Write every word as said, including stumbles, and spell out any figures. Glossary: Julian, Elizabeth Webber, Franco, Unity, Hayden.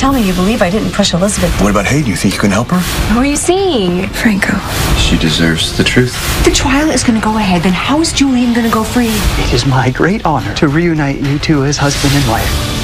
Tell me you believe I didn't push Elizabeth. What about Hayden? You think you can help her? Who are you seeing? Franco. She deserves the truth. The trial is going to go ahead. Then how is Julian going to go free? It is my great honor to reunite you two as husband and wife.